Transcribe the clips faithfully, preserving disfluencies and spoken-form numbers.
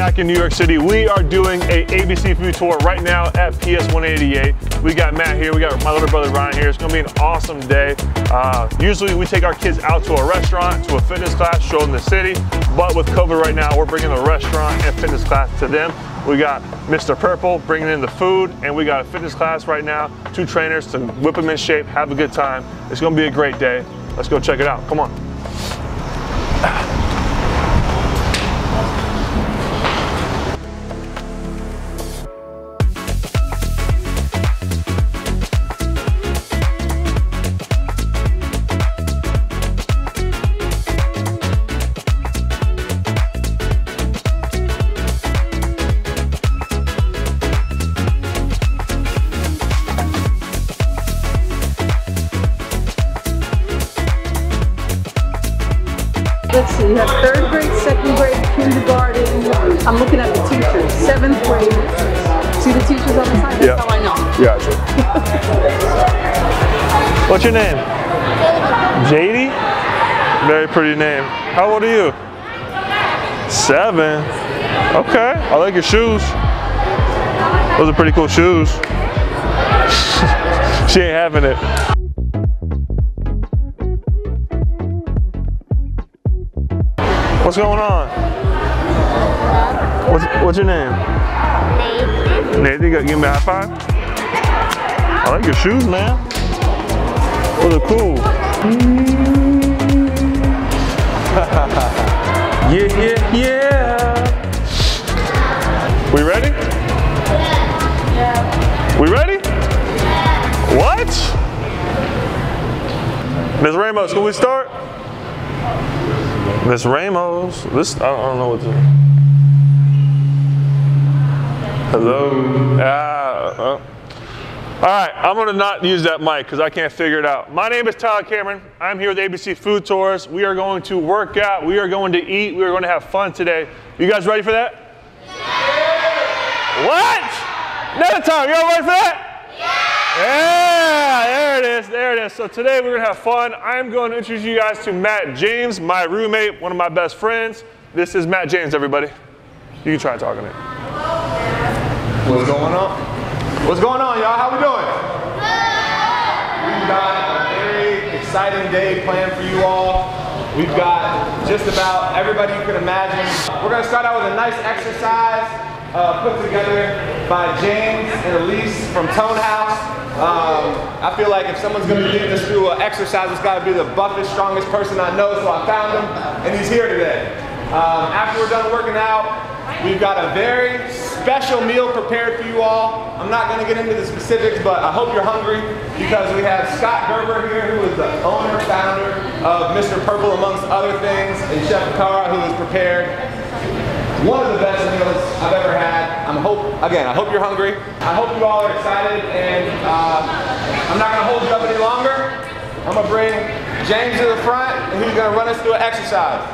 back in New York City. We are doing a A B C Food Tour right now at P S one eighty-eight. We got Matt here, we got my little brother Ryan here. It's gonna be an awesome day. Uh, usually we take our kids out to a restaurant, to a fitness class, show them the city, but with COVID right now, we're bringing the restaurant and fitness class to them. We got Mister Purple bringing in the food, and we got a fitness class right now, two trainers to whip them in shape, have a good time. It's gonna be a great day. Let's go check it out, come on. Let's see, you have third grade, second grade, kindergarten. I'm looking at the teachers. Seventh grade. See the teachers on the side? That's how I know. Yeah, sure. What's your name? J D? Very pretty name. How old are you? Seven. Okay. I like your shoes. Those are pretty cool shoes. She ain't having it. What's going on? What's, what's your name? Nathan. Nathan, you give me a high five? I like your shoes, man. Those are cool. Yeah, yeah, yeah. We ready? Yeah. We ready? Yeah. What? Miz Ramos, can we start? Miss Ramos, this, I don't, I don't know what to do. Hello. Ah, uh. All right, I'm gonna not use that mic because I can't figure it out. My name is Tyler Cameron. I'm here with A B C Food Tours. We are going to work out, we are going to eat, we are going to have fun today. You guys ready for that? Yeah. What? Another time, you all ready for that? Yeah, there it is, there it is. So today we're gonna have fun. I'm going to introduce you guys to Matt James, my roommate, one of my best friends. This is Matt James, everybody. You can try talking to him. What's going on? What's going on, y'all? How we doing? We've got a very exciting day planned for you all. We've got just about everybody you can imagine. We're gonna start out with a nice exercise. Uh, put together by James and Elise from Tone House. Um, I feel like if someone's going to lead us through an exercise, it's got to be the buffest, strongest person I know, so I found him, and he's here today. Um, after we're done working out, we've got a very special meal prepared for you all. I'm not going to get into the specifics, but I hope you're hungry, because we have Scott Gerber here, who is the owner, founder of Mister Purple, amongst other things, and Chef Cara, who is prepared one of the best meals I've ever had. I'm hope, again, I hope you're hungry. I hope you all are excited, and uh, I'm not gonna hold you up any longer. I'm gonna bring James to the front, and he's gonna run us through an exercise.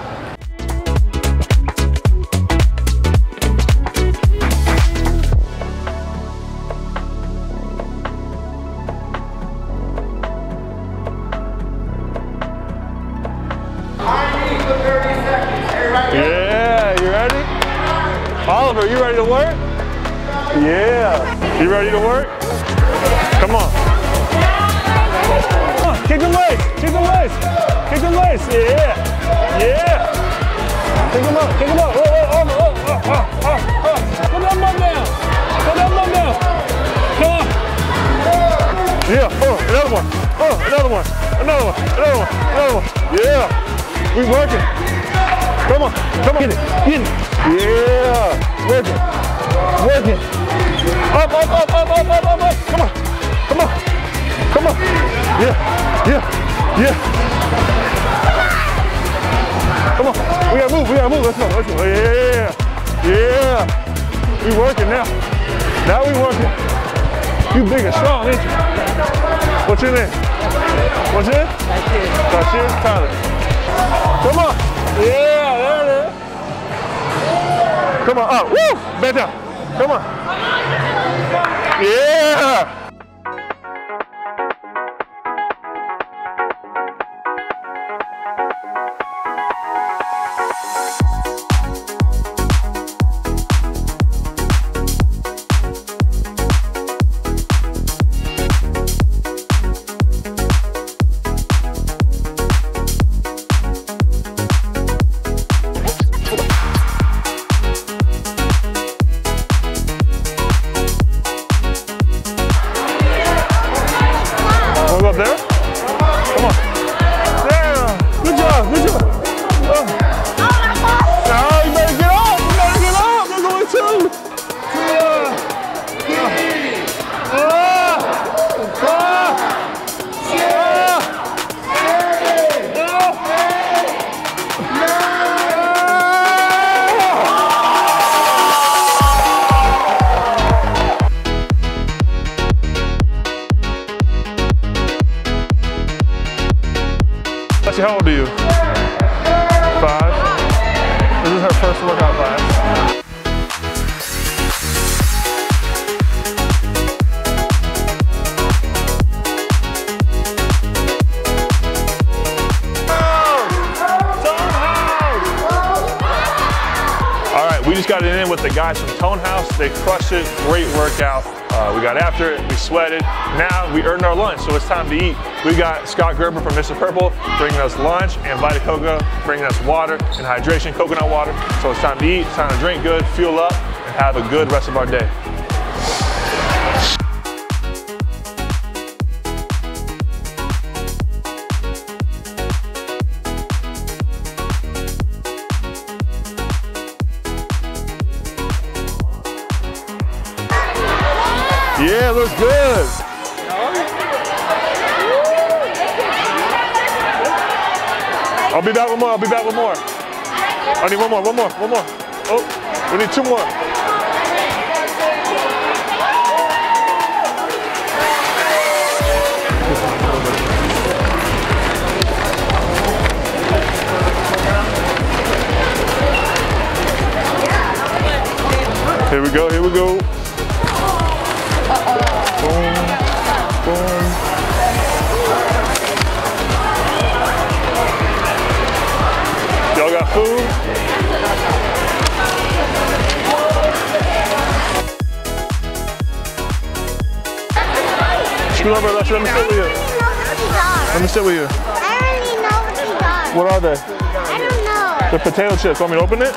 Oliver, you ready to work? Yeah. You ready to work? Come on. Come on. Kick the legs. Kick the legs. Kick the legs. Yeah. Yeah. Kick them up. Kick them up. Oh, oh, oh, oh, oh, oh, oh. Put that mug down. Put that mug down. Come on. Yeah. Oh, another one. Oh, another one. Another one. Another one. Another one. Yeah. We working. Come on, come on, get it, get it. Yeah, work it, work it. Up, up, up, up, up, up, up, up. Come on, come on, come on. Yeah, yeah, yeah. Come on, we gotta move, we gotta move. Let's go, let's go. Yeah, yeah. We working now. Now we working. You big and strong, ain't you? What's your name? What's your name? Tyler. Tyler. Come on. Yeah. Come on, oh, woo, better. Come on. Yeah. Nancy, how old are you? Five? This is her first workout class. We just got it in with the guys from Tone House. They crushed it, great workout. Uh, we got after it, we sweated. Now we earned our lunch, so it's time to eat. We got Scott Gerber from Mister Purple bringing us lunch, and Vitacoco bringing us water and hydration, coconut water. So it's time to eat, it's time to drink good, fuel up, and have a good rest of our day. Yeah, it looks good. I'll be back with more, I'll be back with more. I need one more, one more, one more. Oh, we need two more. Here we go, here we go. Y'all got food? Scoot over, Lester, let me sit with you. Let me sit with you. I already know what these are. What are they? I don't know. They're potato chips. Want me to open it?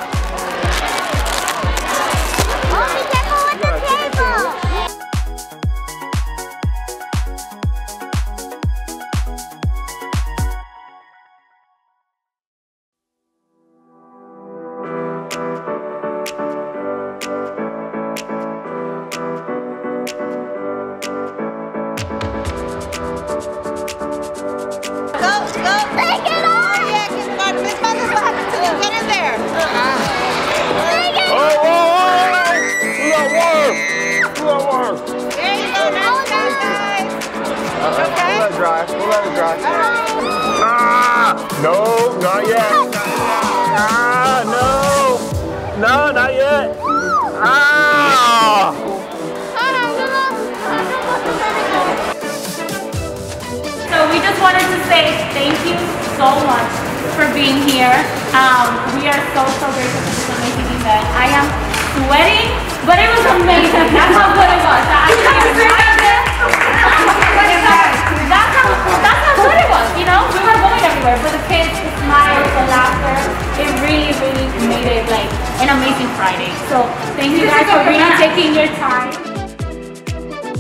No, not yet. Ah, no. No, not yet. Ah. So we just wanted to say thank you so much for being here. Um, we are so, so grateful for this amazing event. I am sweating, but it was amazing. That's how good it was. I That's how, that's how good it was, you know? We were going everywhere for the kids, the smiles, the laughter. It really, really made it like an amazing Friday. So thank you guys for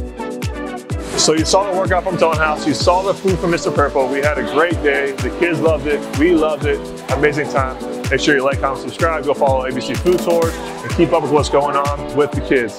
really taking your time. So you saw the workout from Tone House, you saw the food from Mister Purple. We had a great day. The kids loved it, we loved it. Amazing time. Make sure you like, comment, subscribe, go follow A B C Food Tours, and keep up with what's going on with the kids.